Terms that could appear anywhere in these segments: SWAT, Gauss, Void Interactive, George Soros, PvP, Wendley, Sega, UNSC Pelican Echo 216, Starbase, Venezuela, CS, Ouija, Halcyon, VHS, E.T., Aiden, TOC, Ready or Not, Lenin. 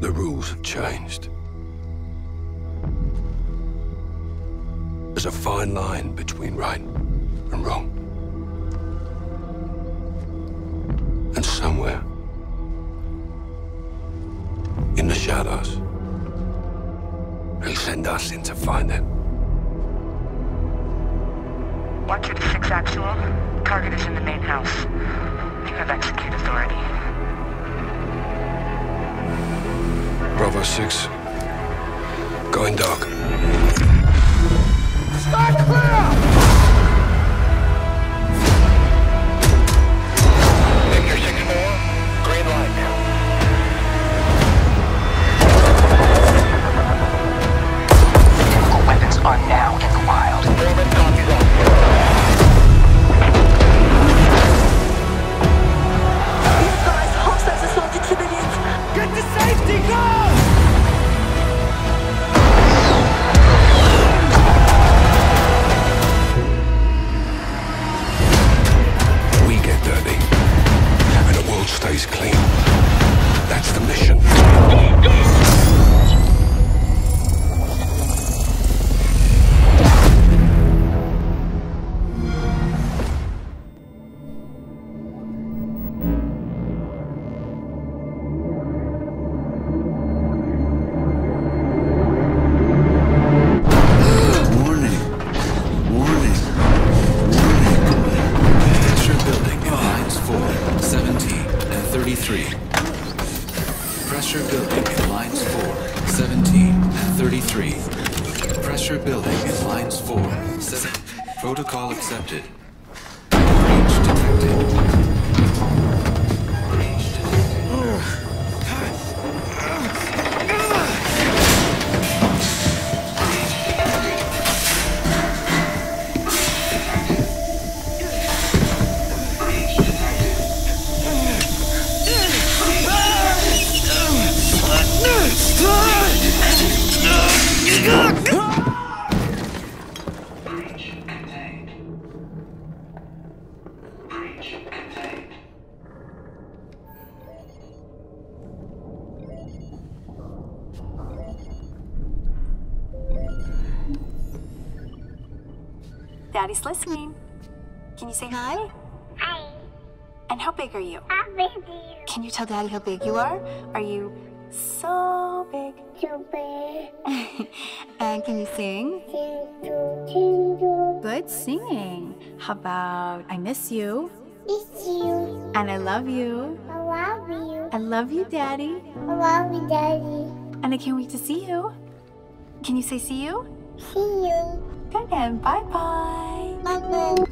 The rules have changed. There's a fine line between right and wrong. And somewhere, in the shadows, they send us in to find it. 126 actual. Target is in the main house. You have execute authority. Bravo 6. Going dark. Start clear! Victor 6-4. Green light. Are now in the wild. Roman copies up. You guys, hostiles assaulted civilians. Get to safety, go! We get dirty, and the world stays clean. That's the mission. Go! Daddy's listening. Can you say hi? Hi. And how big are you? How big are you? Can you tell Daddy how big you are? Are you so big? So big. And can you sing? Good singing. How about I miss you? Miss you. And I love you. I love you. I love you, Daddy. I love you, Daddy. And I can't wait to see you. Can you say see you? See you. Good, and bye-bye. Bye-bye.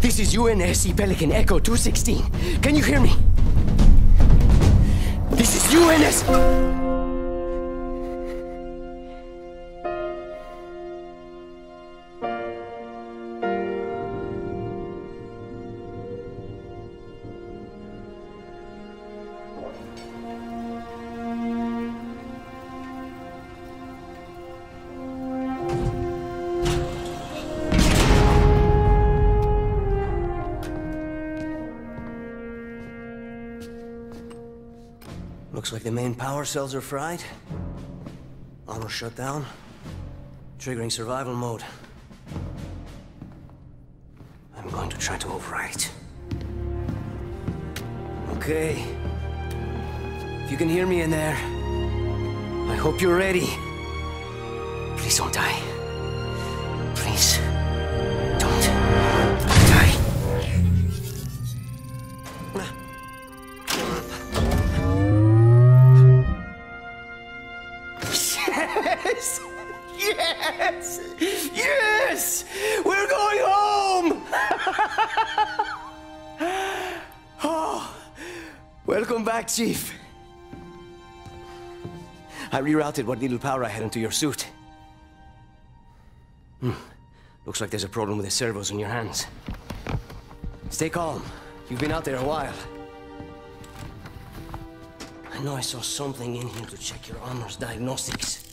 This is UNSC Pelican Echo 216. Can you hear me? This is UNSC... Looks like the main power cells are fried. Auto shut down. Triggering survival mode. I'm going to try to override. Okay. If you can hear me in there, I hope you're ready. Please don't die. Please. Yes! Yes! Yes! back, Chief. I rerouted what little power I had into your suit. Looks like there's a problem with the servos in your hands. Stay calm. You've been out there a while. I know I saw something in here to check your armor's diagnostics.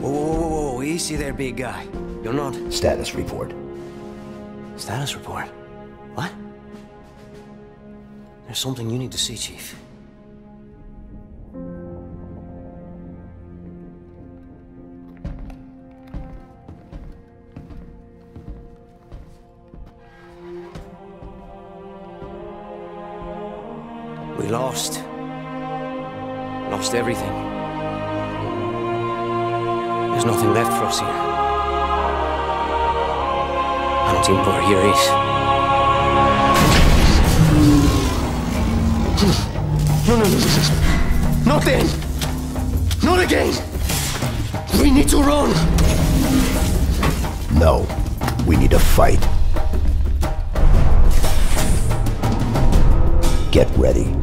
Whoa, easy there, big guy. You're not... Status report. Status report? What? There's something you need to see, Chief. We lost. Lost everything. There's nothing left for us here. I don't think we're here is. No. Not then! Not again! We need to run! No. We need to fight. Get ready.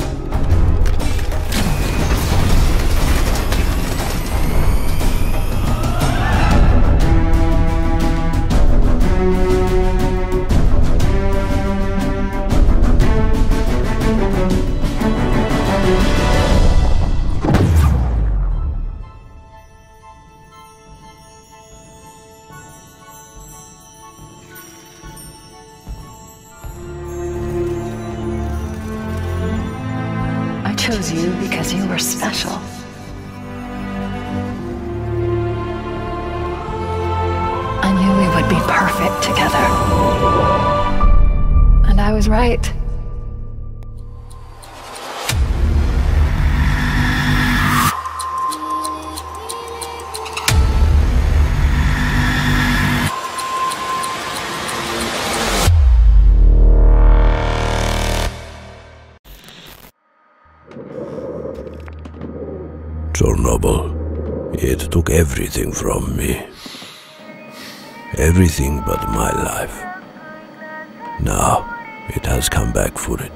It took everything from me. Everything but my life. Now, it has come back for it.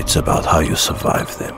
It's about how you survive them.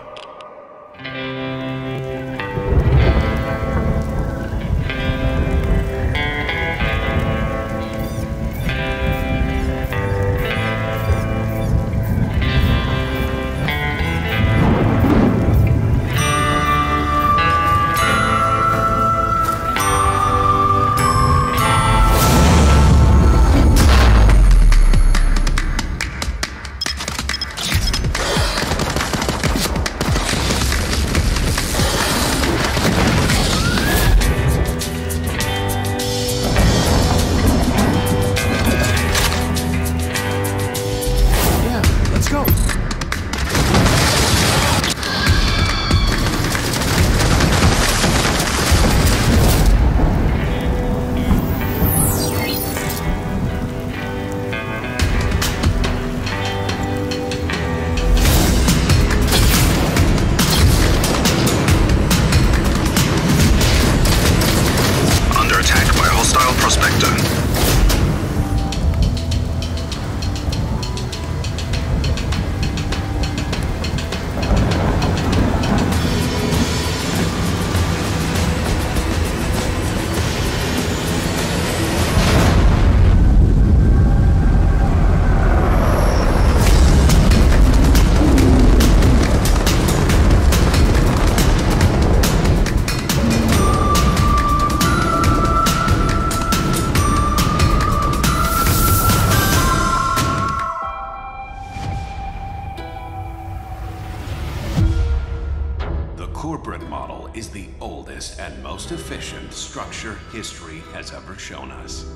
corporate model is the oldest and most efficient structure history has ever shown us.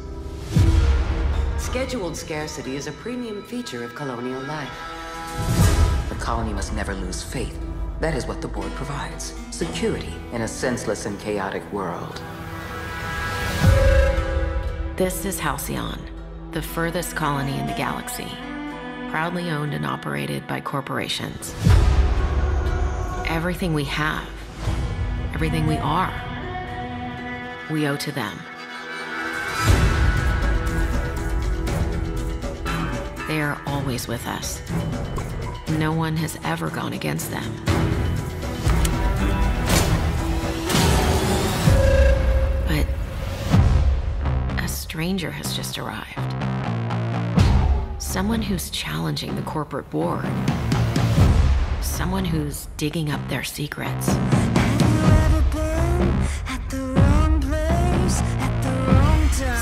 Scheduled scarcity is a premium feature of colonial life. The colony must never lose faith. That is what the board provides. Security in a senseless and chaotic world. This is Halcyon, the furthest colony in the galaxy. Proudly owned and operated by corporations. Everything we have, everything we are, we owe to them. They are always with us. No one has ever gone against them. But a stranger has just arrived. Someone who's challenging the corporate board. Someone who's digging up their secrets.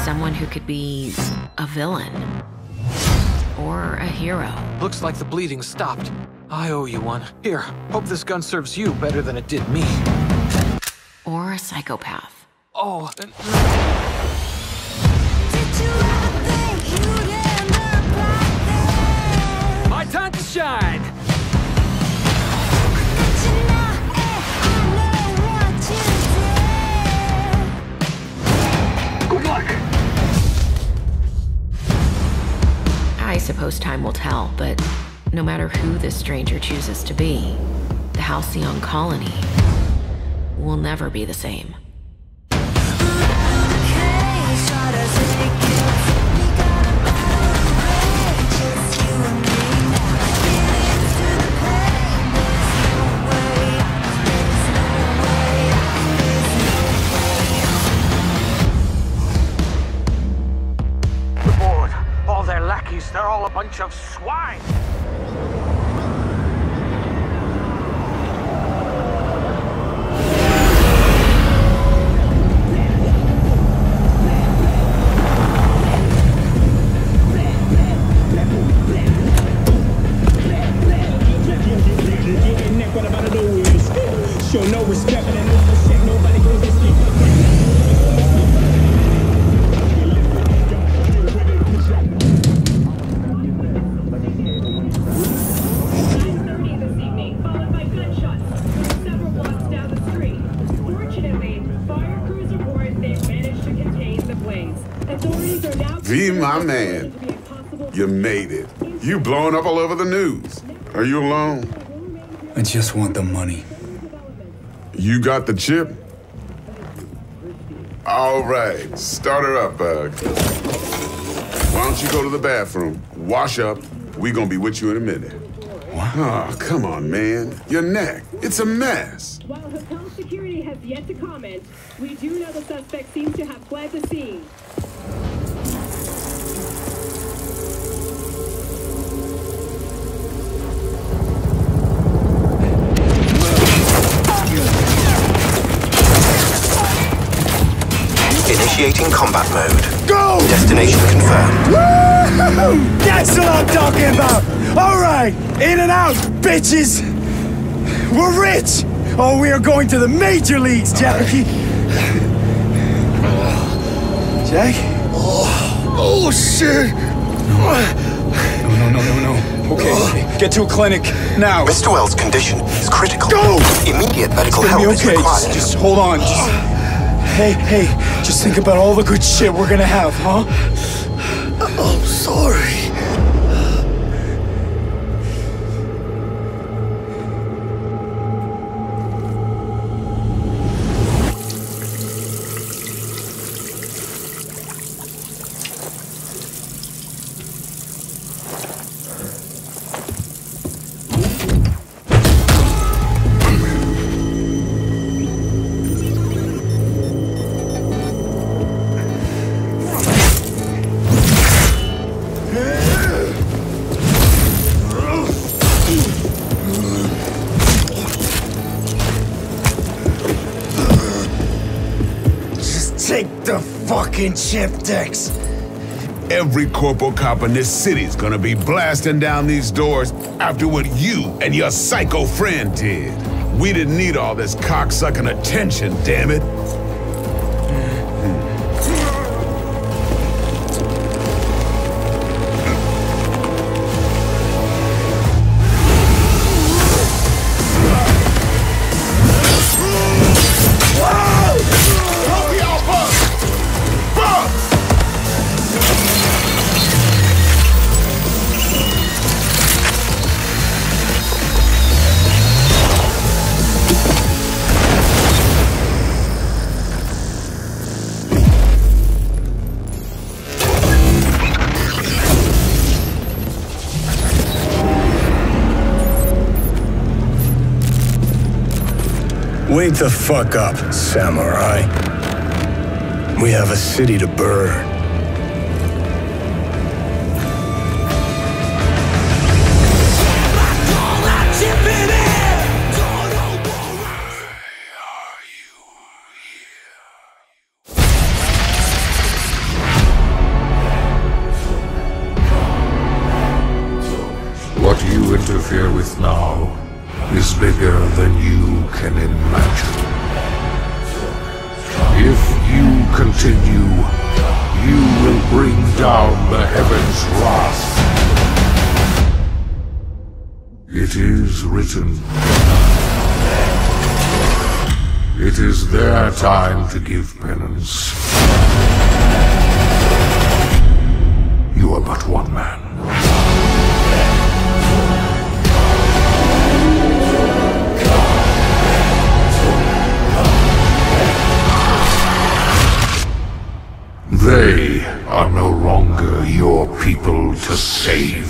Someone who could be a villain or a hero. Looks like the bleeding stopped. I owe you one. Here, hope this gun serves you better than it did me. Or a psychopath. Oh. My time to shine. I suppose time will tell, but no matter who this stranger chooses to be, the Halcyon colony will never be the same. They're all a bunch of swine. Show no respect and no shit. Nobody goes to sleep. V, my man, you made it. You blowing up all over the news. Are you alone? I just want the money. You got the chip? All right, start her up, Bug. Why don't you go to the bathroom, wash up, we gonna be with you in a minute. What? Oh, come on, man. Your neck, it's a mess. While hotel security has yet to comment, we do know the suspect seems to have fled the scene. Initiating combat mode. Go! Destination confirmed. Woo-hoo-hoo! That's what I'm talking about! Alright! In and out, bitches! We're rich! Oh, we are going to the major leagues, Jackie! Jack? Oh, shit! No. Okay, get to a clinic now. Mr. Wells' condition is critical. Go! Immediate medical help is required. Just hold on. Hey, just think about all the good shit we're gonna have, huh? I'm sorry. Chip decks. Every corpo cop in this city's gonna be blasting down these doors after what you and your psycho friend did. We didn't need all this cocksucking attention, damn it. Wake the fuck up, samurai. We have a city to burn. What you interfere with now is bigger than you can imagine. If you continue, you will bring down the heavens' wrath. It is written. It is their time to give penance. You are but one man. They are no longer your people to save.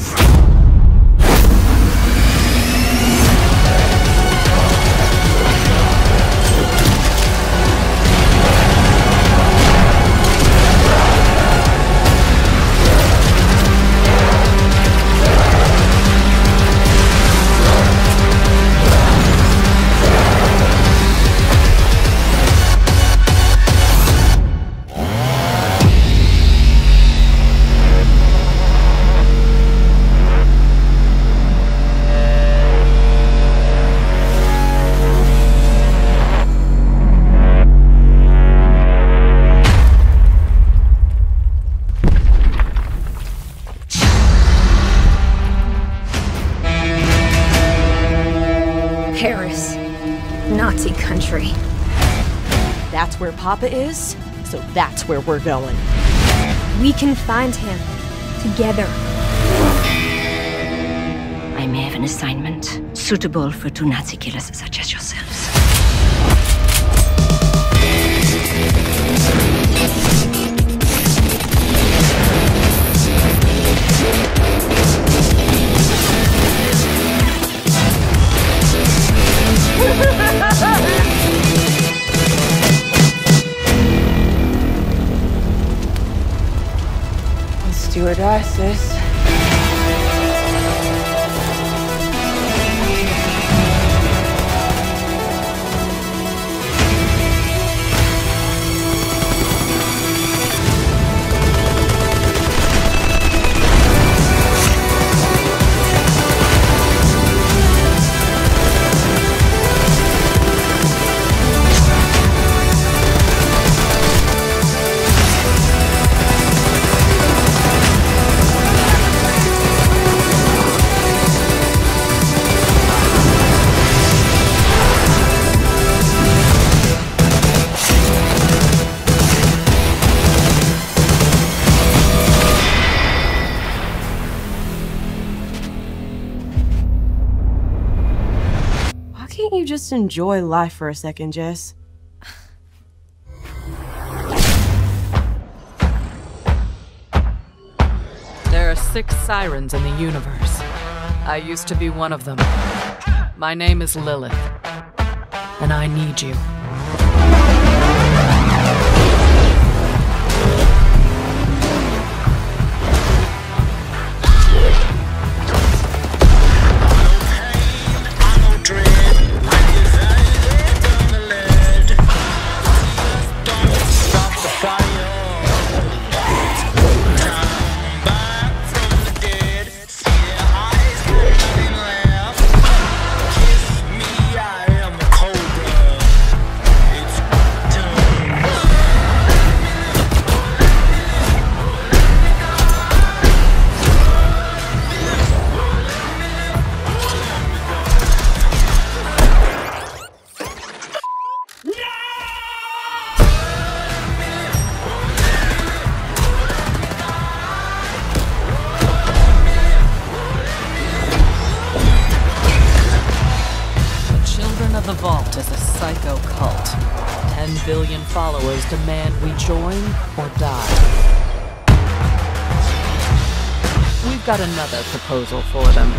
Papa is, so that's where we're going. We can find him together. I may have an assignment suitable for two Nazi killers such as yourselves. Steward Isis. Just enjoy life for a second, Jess. There are 6 sirens in the universe. I used to be one of them. My name is Lilith, and I need you. Children of the Vault is a psycho cult. 10 billion followers demand we join or die. We've got another proposal for them.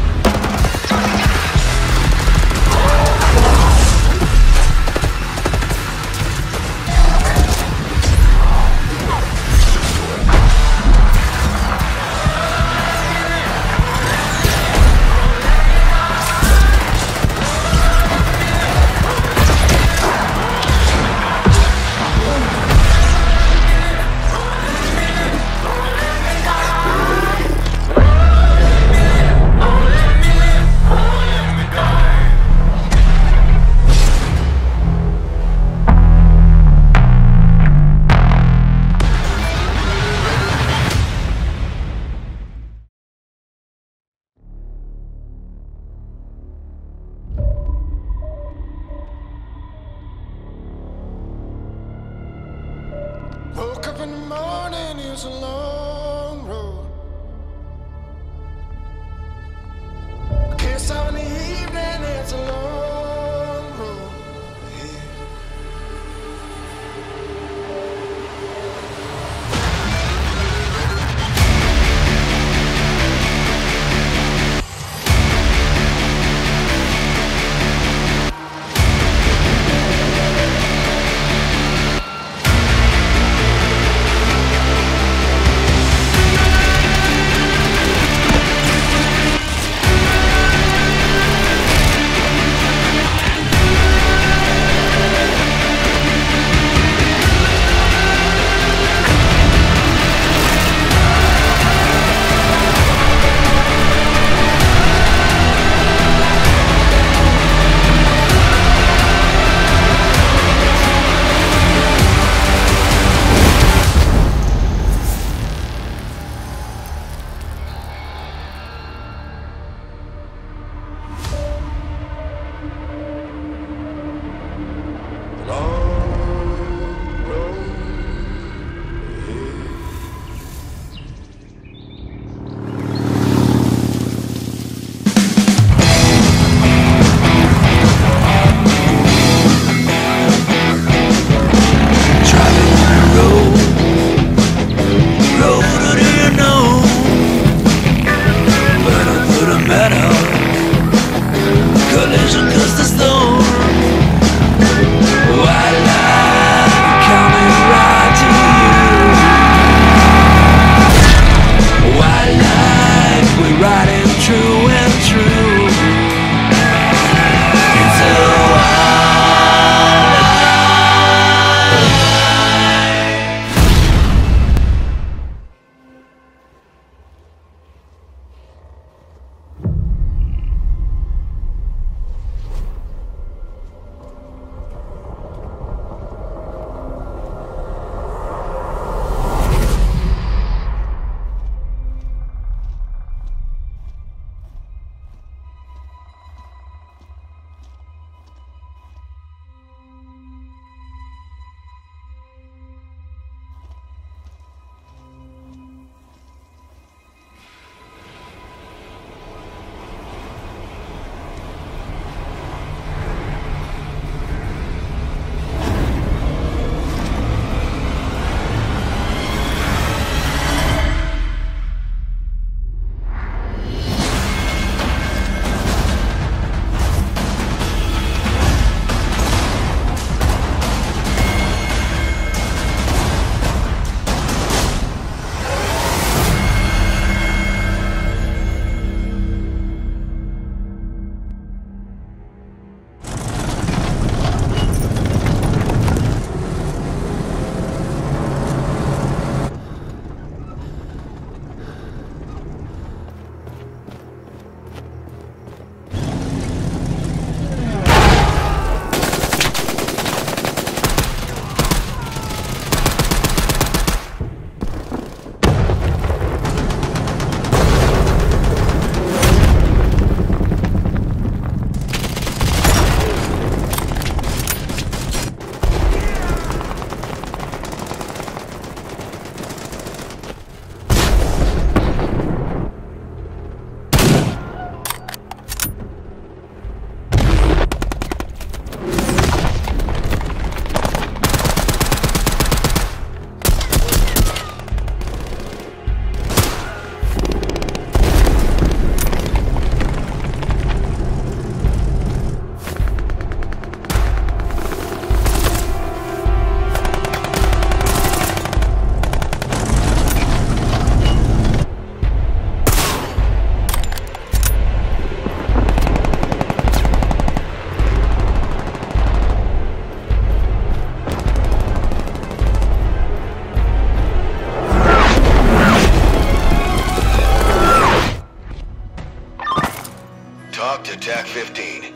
15.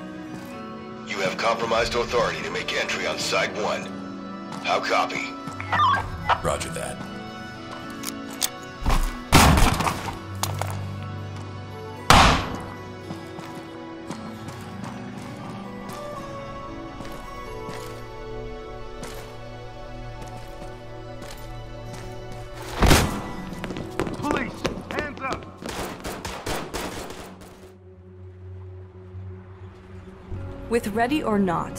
You have compromised authority to make entry on Site 1. How copy? Roger that. With Ready or Not,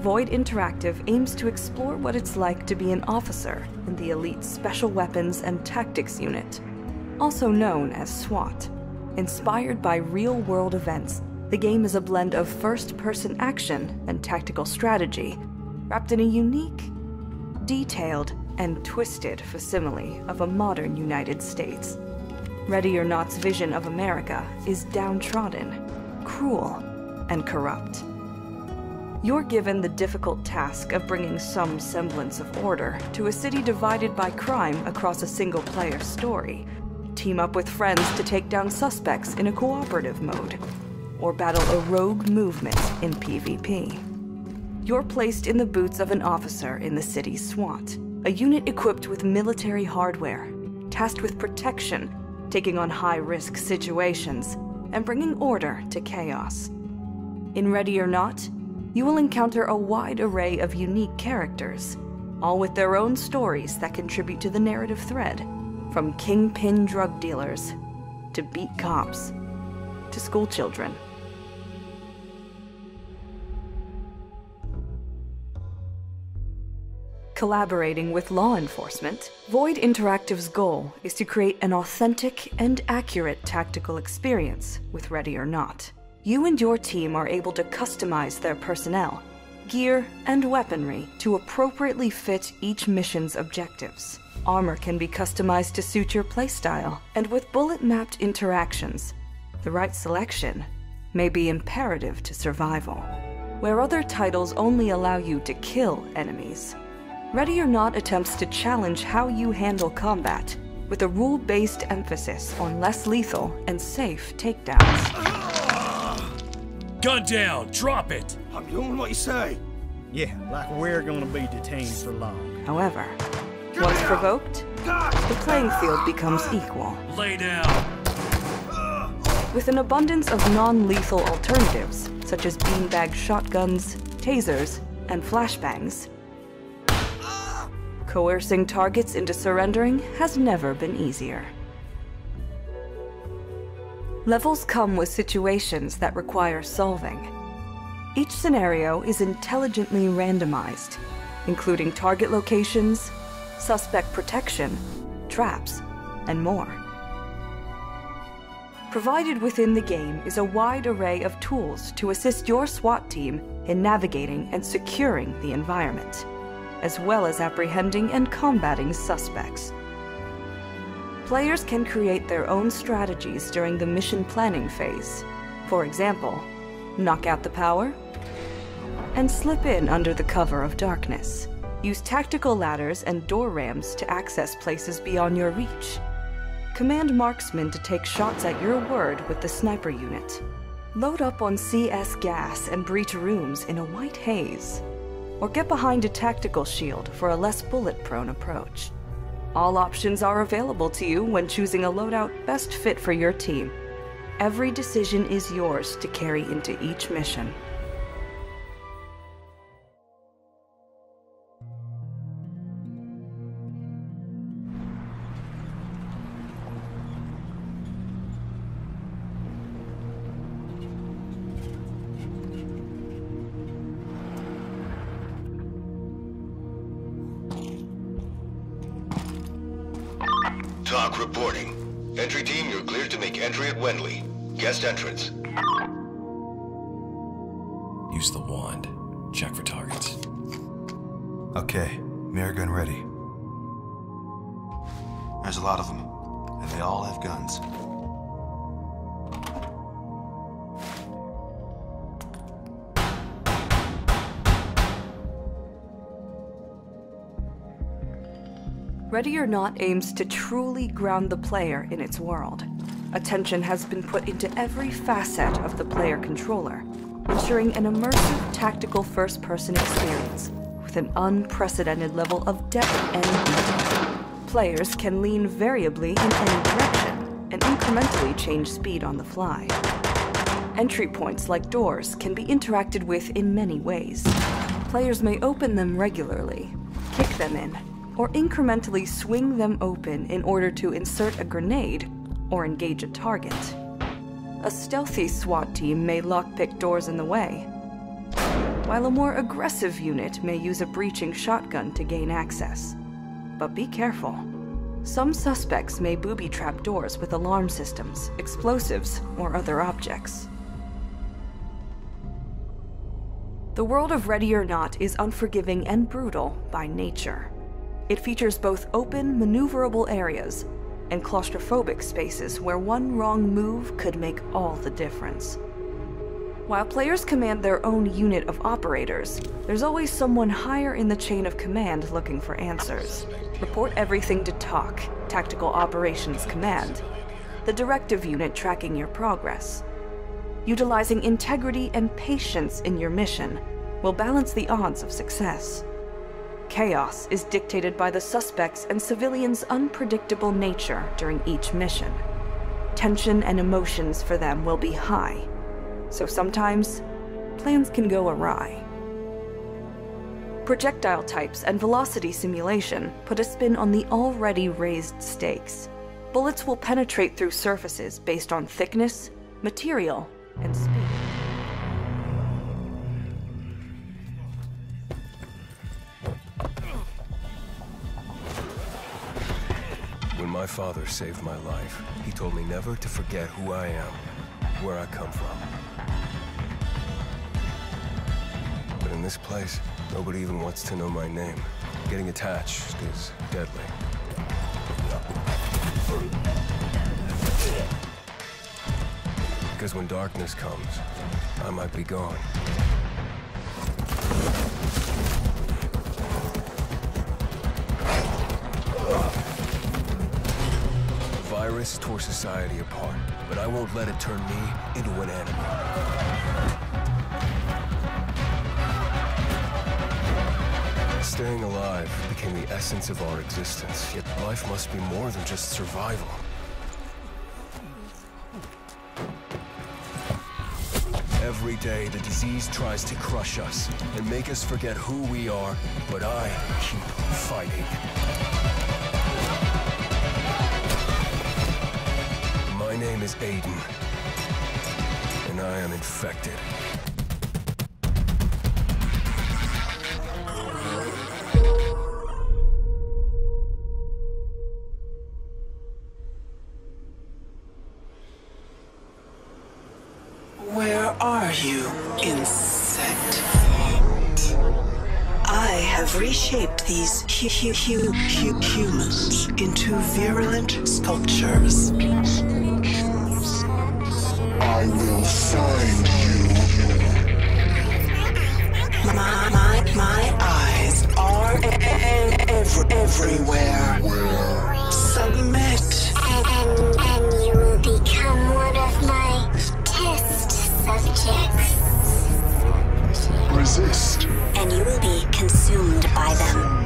Void Interactive aims to explore what it's like to be an officer in the elite Special Weapons and Tactics Unit, also known as SWAT. Inspired by real-world events, the game is a blend of first-person action and tactical strategy, wrapped in a unique, detailed, and twisted facsimile of a modern United States. Ready or Not's vision of America is downtrodden, cruel, and corrupt. You're given the difficult task of bringing some semblance of order to a city divided by crime across a single-player story. Team up with friends to take down suspects in a cooperative mode, or battle a rogue movement in PvP. You're placed in the boots of an officer in the city's SWAT, a unit equipped with military hardware, tasked with protection, taking on high-risk situations, and bringing order to chaos. In Ready or Not, you will encounter a wide array of unique characters, all with their own stories that contribute to the narrative thread, from kingpin drug dealers, to beat cops, to school children. Collaborating with law enforcement, Void Interactive's goal is to create an authentic and accurate tactical experience with Ready or Not. You and your team are able to customize their personnel, gear, and weaponry to appropriately fit each mission's objectives. Armor can be customized to suit your playstyle, and with bullet-mapped interactions, the right selection may be imperative to survival. Where other titles only allow you to kill enemies, Ready or Not attempts to challenge how you handle combat with a rule-based emphasis on less lethal and safe takedowns. Gun down! Drop it! I'm doing what you say. Yeah, like we're gonna be detained for long. However, once provoked, the playing field becomes equal. Lay down! With an abundance of non-lethal alternatives, such as beanbag shotguns, tasers, and flashbangs, coercing targets into surrendering has never been easier. Levels come with situations that require solving. Each scenario is intelligently randomized, including target locations, suspect protection, traps, and more. Provided within the game is a wide array of tools to assist your SWAT team in navigating and securing the environment, as well as apprehending and combating suspects. Players can create their own strategies during the mission planning phase. For example, knock out the power and slip in under the cover of darkness. Use tactical ladders and door rams to access places beyond your reach. Command marksmen to take shots at your word with the sniper unit. Load up on CS gas and breach rooms in a white haze, or get behind a tactical shield for a less bullet-prone approach. All options are available to you when choosing a loadout best fit for your team. Every decision is yours to carry into each mission. TOC reporting. Entry team, you're cleared to make entry at Wendley. Guest entrance. Use the wand. Check for targets. Okay. Mirror gun ready. There's a lot of them, and they all have guns. Ready or Not aims to truly ground the player in its world. Attention has been put into every facet of the player controller, ensuring an immersive, tactical first-person experience with an unprecedented level of depth and detail. Players can lean variably in any direction and incrementally change speed on the fly. Entry points like doors can be interacted with in many ways. Players may open them regularly, kick them in, or incrementally swing them open in order to insert a grenade or engage a target. A stealthy SWAT team may lockpick doors in the way, while a more aggressive unit may use a breaching shotgun to gain access. But be careful. Some suspects may booby-trap doors with alarm systems, explosives, or other objects. The world of Ready or Not is unforgiving and brutal by nature. It features both open, maneuverable areas and claustrophobic spaces where one wrong move could make all the difference. While players command their own unit of operators, there's always someone higher in the chain of command looking for answers. Report everything to TOC, Tactical Operations Command, the directive unit tracking your progress. Utilizing integrity and patience in your mission will balance the odds of success. Chaos is dictated by the suspects and civilians' unpredictable nature during each mission. Tension and emotions for them will be high, so sometimes plans can go awry. Projectile types and velocity simulation put a spin on the already raised stakes. Bullets will penetrate through surfaces based on thickness, material, and speed. My father saved my life. He told me never to forget who I am, where I come from. But in this place, nobody even wants to know my name. Getting attached is deadly. Because when darkness comes, I might be gone. The virus tore society apart, but I won't let it turn me into an animal. Staying alive became the essence of our existence, yet life must be more than just survival. Every day, the disease tries to crush us and make us forget who we are, but I keep fighting. My name is Aiden, and I am infected. Where are you, insect? I have reshaped these humans into virulent sculptures. I will find you. My eyes are everywhere. Where? Submit. And you will become one of my test subjects. Resist. And you will be consumed by them.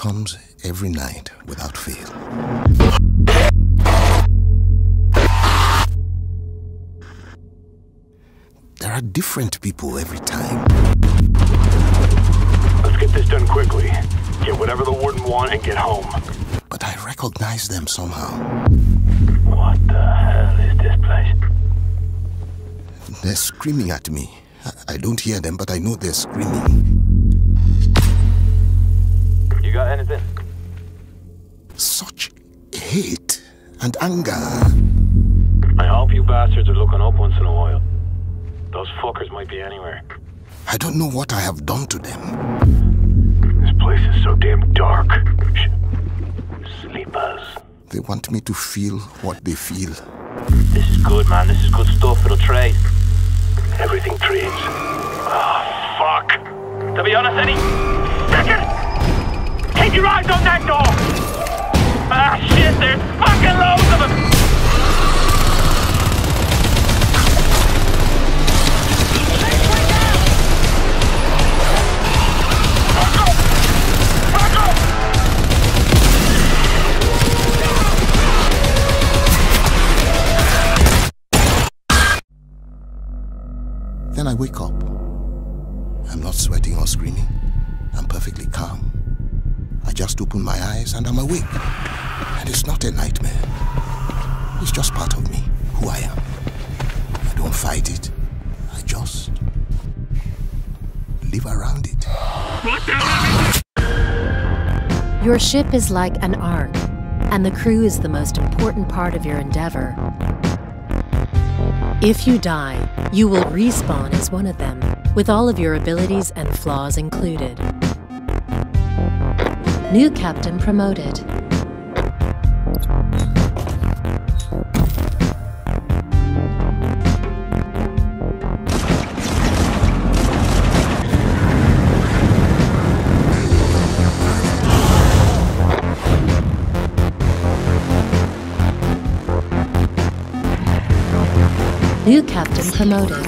comes every night without fail. There are different people every time. Let's get this done quickly. Get whatever the warden wants and get home. But I recognize them somehow. What the hell is this place? They're screaming at me. I don't hear them, but I know they're screaming. You got anything? Such hate and anger. I hope you bastards are looking up once in a while. Those fuckers might be anywhere. I don't know what I have done to them. This place is so damn dark. Sleepers. They want me to feel what they feel. This is good, man. This is good stuff. It'll trade. Everything trades. Oh, fuck. To be honest, any second, keep your eyes on that door. Ah, shit, there's fucking loads of them. Face way down. Fuck off. Fuck off. Then I wake up. I'm not sweating or screaming. I'm perfectly calm. I just open my eyes and I'm awake. And it's not a nightmare. It's just part of me, who I am. I don't fight it. I just live around it. What the hell? Your ship is like an ark, and the crew is the most important part of your endeavor. If you die, you will respawn as one of them, with all of your abilities and flaws included. New captain promoted. New captain promoted.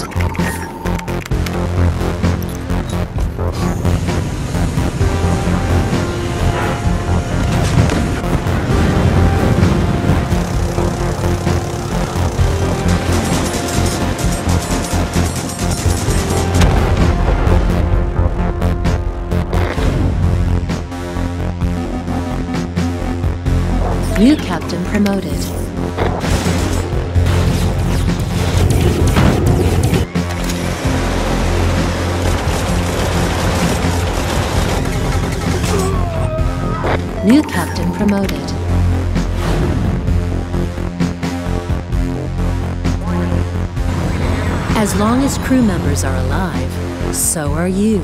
New captain promoted. New captain promoted. As long as crew members are alive, so are you.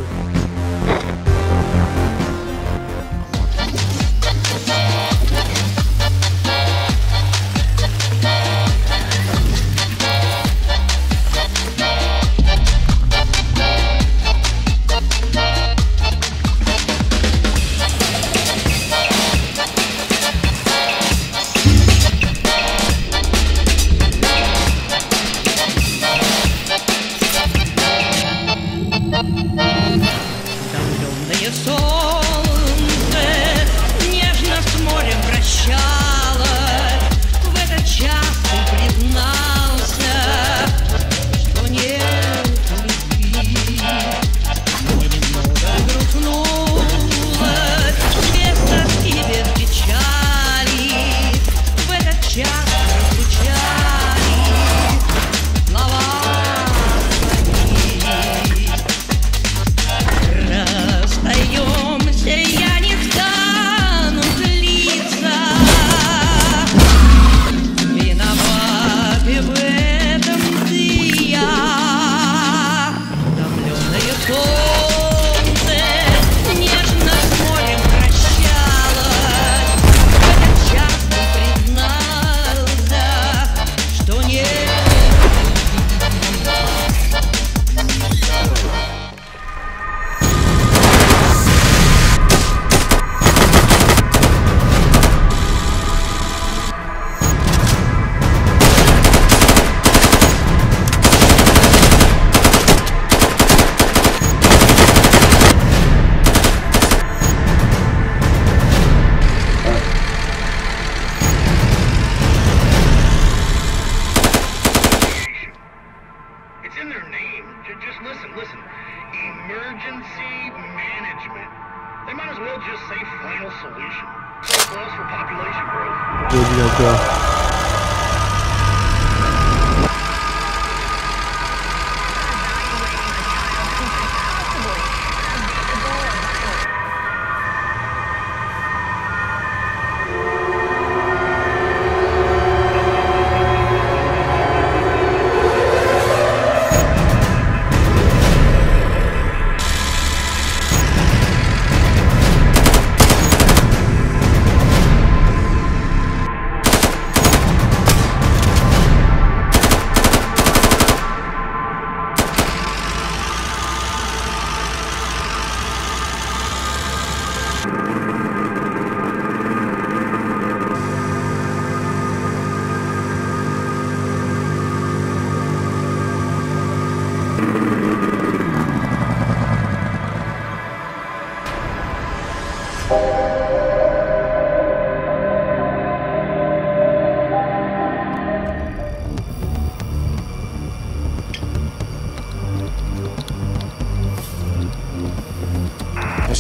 would just say final solution. So close for population growth. Where'd you guys go?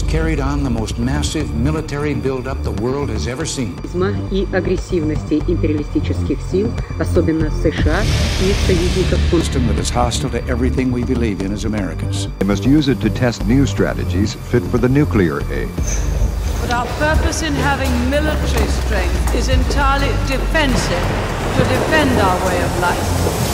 Carried on the most massive military buildup the world has ever seen. Тьма и агрессивности империалистических сил, особенно США и союзников. System that is hostile to everything we believe in as Americans. They must use it to test new strategies fit for the nuclear age. But our purpose in having military strength is entirely defensive, to defend our way of life.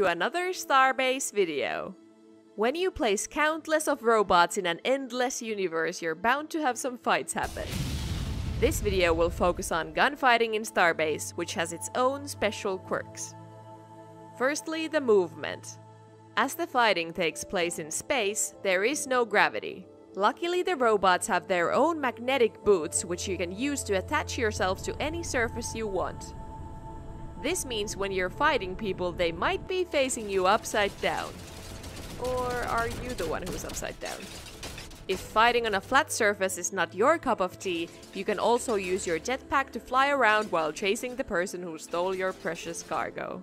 To another Starbase video. When you place countless of robots in an endless universe, you're bound to have some fights happen. This video will focus on gunfighting in Starbase, which has its own special quirks. Firstly, the movement. As the fighting takes place in space, there is no gravity. Luckily, the robots have their own magnetic boots, which you can use to attach yourself to any surface you want. This means when you're fighting people, they might be facing you upside down. Or are you the one who's upside down? If fighting on a flat surface is not your cup of tea, you can also use your jetpack to fly around while chasing the person who stole your precious cargo.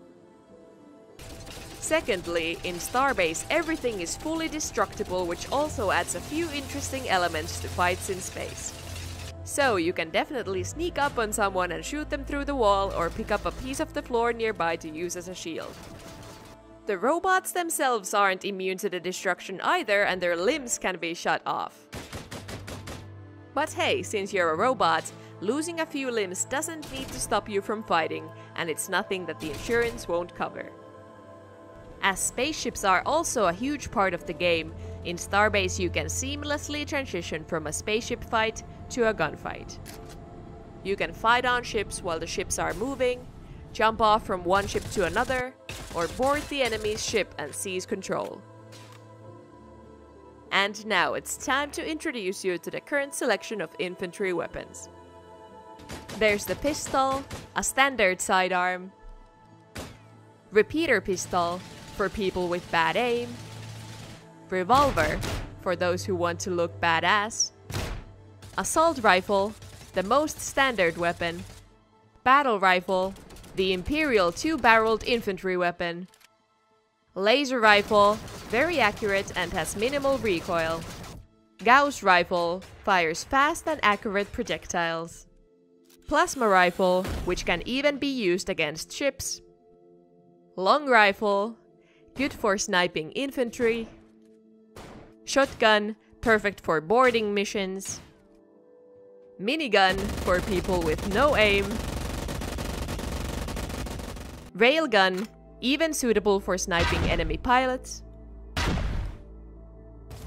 Secondly, in Starbase, everything is fully destructible, which also adds a few interesting elements to fights in space. So you can definitely sneak up on someone and shoot them through the wall, or pick up a piece of the floor nearby to use as a shield. The robots themselves aren't immune to the destruction either, and their limbs can be shut off. But hey, since you're a robot, losing a few limbs doesn't need to stop you from fighting, and it's nothing that the insurance won't cover. As spaceships are also a huge part of the game, in Starbase you can seamlessly transition from a spaceship fight to a gunfight. You can fight on ships while the ships are moving, jump off from one ship to another, or board the enemy's ship and seize control. And now it's time to introduce you to the current selection of infantry weapons. There's the pistol, a standard sidearm, repeater pistol for people with bad aim, revolver for those who want to look badass, assault rifle, the most standard weapon, battle rifle, the imperial two-barreled infantry weapon, laser rifle, very accurate and has minimal recoil, Gauss rifle, fires fast and accurate projectiles, plasma rifle, which can even be used against ships, long rifle, good for sniping infantry, shotgun, perfect for boarding missions, minigun for people with no aim, railgun, even suitable for sniping enemy pilots.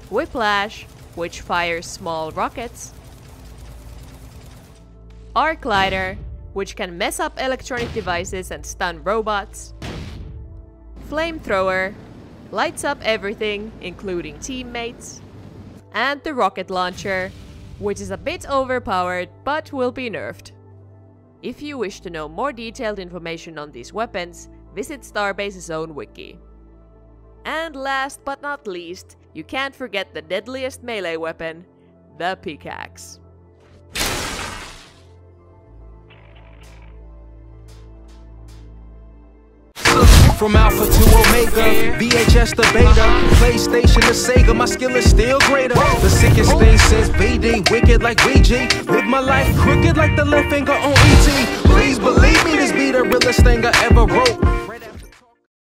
Whiplash, which fires small rockets. Arc Lighter, which can mess up electronic devices and stun robots. Flamethrower, lights up everything, including teammates. And the rocket launcher, which is a bit overpowered but will be nerfed. If you wish to know more detailed information on these weapons, visit Starbase's own wiki. And last but not least, you can't forget the deadliest melee weapon, the pickaxe. From Alpha to Omega, VHS to Beta, PlayStation to Sega, my skill is still greater. The sickest thing since BD, wicked like Ouija. Live my life crooked like the left finger on E.T. Please believe me, this be the realest thing I ever